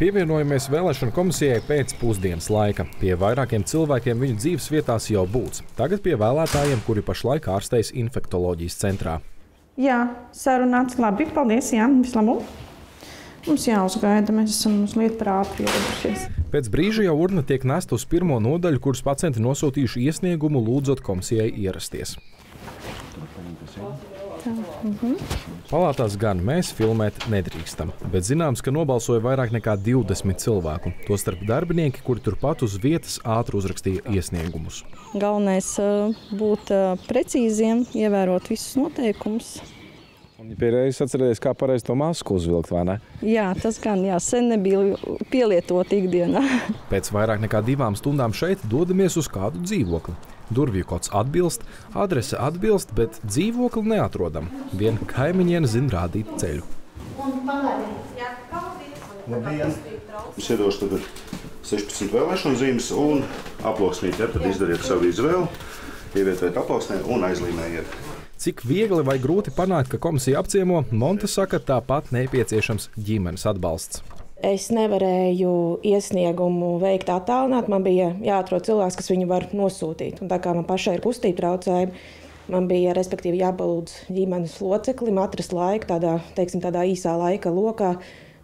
Pievienojamies vēlēšanu komisijai pēc pusdienas laika. Pie vairākiem cilvēkiem viņu dzīves vietās jau būts. Tagad pie vēlētājiem, kuri pašlaik ārstējas infektoloģijas centrā. Jā, sarunāts labi, paldies, jā, vislabu. Mums jāuzgaida, mēs esam uz lietu par ātri ieradušies. Pēc brīža jau urna tiek nesta uz pirmo nodaļu, kuras pacienti nosūtījuši iesniegumu lūdzot komisijai ierasties. Palātās gan mēs filmēt nedrīkstam, bet zināms, ka nobalsoja vairāk nekā 20 cilvēku. Tostarp darbinieki, kuri turpat uz vietas ātri uzrakstīja iesniegumus. Galvenais būt precīziem, ievērot visus noteikumus. Un piereiz atcerēties, kā pareizi to masku uzvilkt, vai ne? Jā, tas gan, jā, sen nebija pielietot ikdienā. Pēc vairāk nekā 2 stundām šeit dodamies uz kādu dzīvokli. Durvju kods atbilst, adrese atbilst, bet dzīvokli neatrodam. Vien kaimiņiena zin rādīt ceļu. Sēdošu tad 16 vēlēšanu zīmes un aploksnīt, tad izdariet savu izvēlu, ievietojiet aploksnē un aizlīmējiet. Cik viegli vai grūti panākt, ka komisija apciemo, Monte saka, tāpat nepieciešams ģimenes atbalsts. Es nevarēju iesniegumu veikt attālināt, man bija jāatrod cilvēks, kas viņu var nosūtīt. Un tā kā man pašai ir kustību traucējumi, man bija respektīvi jāpalūdz ģimenes loceklim atrast laiku tādā, teiksim, tādā īsā laika lokā,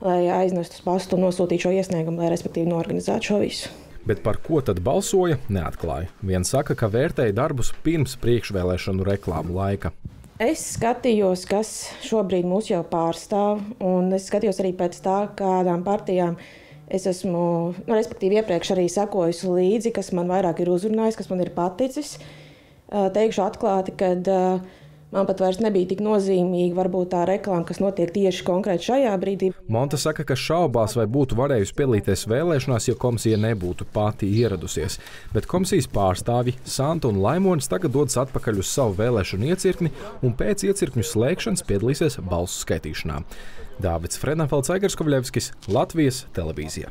lai aiznestu uz pastu un nosūtītu šo iesniegumu, lai respektīvi noorganizētu šo visu. Bet par ko tad balsoja, neatklāja. Viens saka, ka vērtēja darbus pirms priekšvēlēšanu reklāmu laika. Es skatījos, kas šobrīd mūs jau pārstāv, un es skatījos arī pēc tā, kādām partijām es esmu, respektīvi iepriekš arī sakojusi līdzi, kas man vairāk ir uzrunājis, kas man ir paticis. Teikšu atklāti, kad man pat vairs nebija tik nozīmīga varbūt tā reklāma, kas notiek tieši konkrēti šajā brīdī. Monte saka, ka šaubās, vai būtu varējusi piedalīties vēlēšanās, ja komisija nebūtu pati ieradusies. Bet komisijas pārstāvji Santus un Laimons tagad dodas atpakaļ uz savu vēlēšanu iecirkni un pēc iecirkņu slēgšanas piedalīsies balsu skaitīšanā. Dāvids Frednafels, Aigars Kobļevskis, Latvijas Televīzija.